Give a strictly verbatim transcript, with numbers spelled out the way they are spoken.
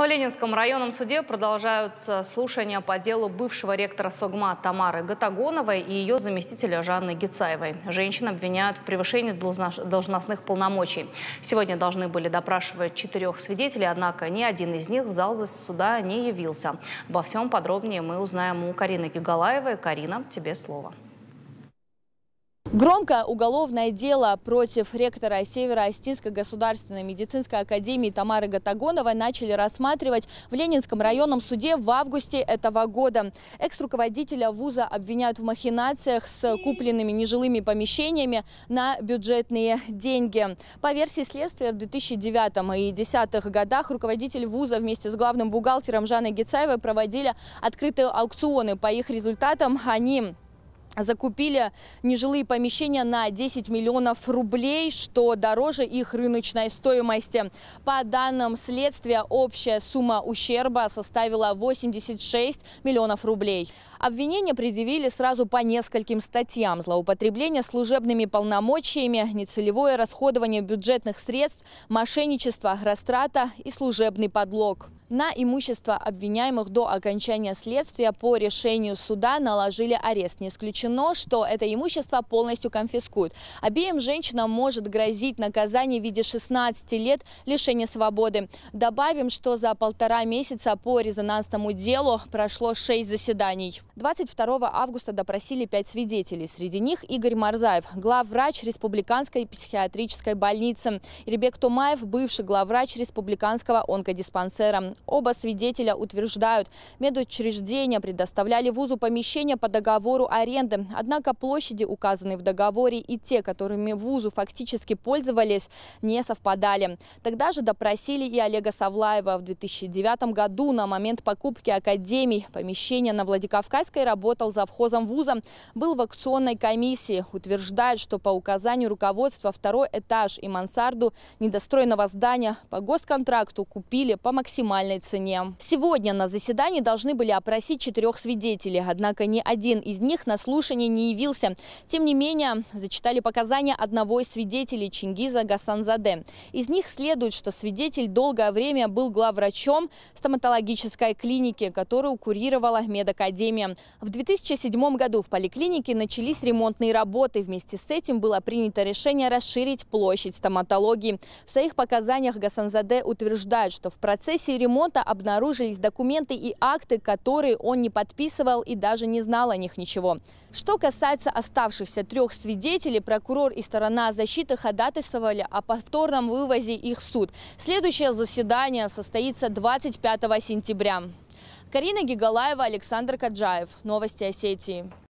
В Ленинском районном суде продолжаются слушания по делу бывшего ректора Согма Тамары Гатагоновой и ее заместителя Жанны Гецаевой. Женщин обвиняют в превышении должностных полномочий. Сегодня должны были допрашивать четырех свидетелей, однако ни один из них в зал суда не явился. Обо всем подробнее мы узнаем у Карины Гигалаевой. Карина, тебе слово. Громкое уголовное дело против ректора Северо-Осетинской государственной медицинской академии Тамары Гатагоновой начали рассматривать в Ленинском районном суде в августе этого года. Экс-руководителя вуза обвиняют в махинациях с купленными нежилыми помещениями на бюджетные деньги. По версии следствия, в две тысячи девятом и две тысячи десятом годах руководитель вуза вместе с главным бухгалтером Жанной Гецаевой проводили открытые аукционы. По их результатам они закупили нежилые помещения на десять миллионов рублей, что дороже их рыночной стоимости. По данным следствия, общая сумма ущерба составила восемьдесят шесть миллионов рублей. Обвинения предъявили сразу по нескольким статьям: злоупотребление служебными полномочиями, нецелевое расходование бюджетных средств, мошенничество, растрата и служебный подлог. На имущество обвиняемых до окончания следствия по решению суда наложили арест. Не исключено, что это имущество полностью конфискуют. Обеим женщинам может грозить наказание в виде шестнадцати лет лишения свободы. Добавим, что за полтора месяца по резонансному делу прошло шесть заседаний. двадцать второго августа допросили пять свидетелей. Среди них Игорь Марзаев, главврач Республиканской психиатрической больницы, Ирбек Томаев, бывший главврач Республиканского онкодиспансера. Оба свидетеля утверждают, медучреждения предоставляли вузу помещения по договору аренды. Однако площади, указанные в договоре, и те, которыми вузу фактически пользовались, не совпадали. Тогда же допросили и Олега Савлаева. В две тысячи девятом году на момент покупки академий помещения на Владикавказской работал завхозом вуза, был в аукционной комиссии. Утверждает, что по указанию руководства второй этаж и мансарду недостроенного здания по госконтракту купили по максимальному цене. Сегодня на заседании должны были опросить четырех свидетелей, однако ни один из них на слушание не явился. Тем не менее, зачитали показания одного из свидетелей, Чингиза Гасанзаде. Из них следует, что свидетель долгое время был главврачом стоматологической клиники, которую курировала медакадемия. В две тысячи седьмом году в поликлинике начались ремонтные работы. Вместе с этим было принято решение расширить площадь стоматологии. В своих показаниях Гасанзаде утверждает, что в процессе ремонта ремонта обнаружились документы и акты, которые он не подписывал и даже не знал о них ничего. Что касается оставшихся трех свидетелей, прокурор и сторона защиты ходатайствовали о повторном вывозе их в суд. Следующее заседание состоится двадцать пятого сентября. Карина Гигалаева, Александр Каджаев. Новости Осетии.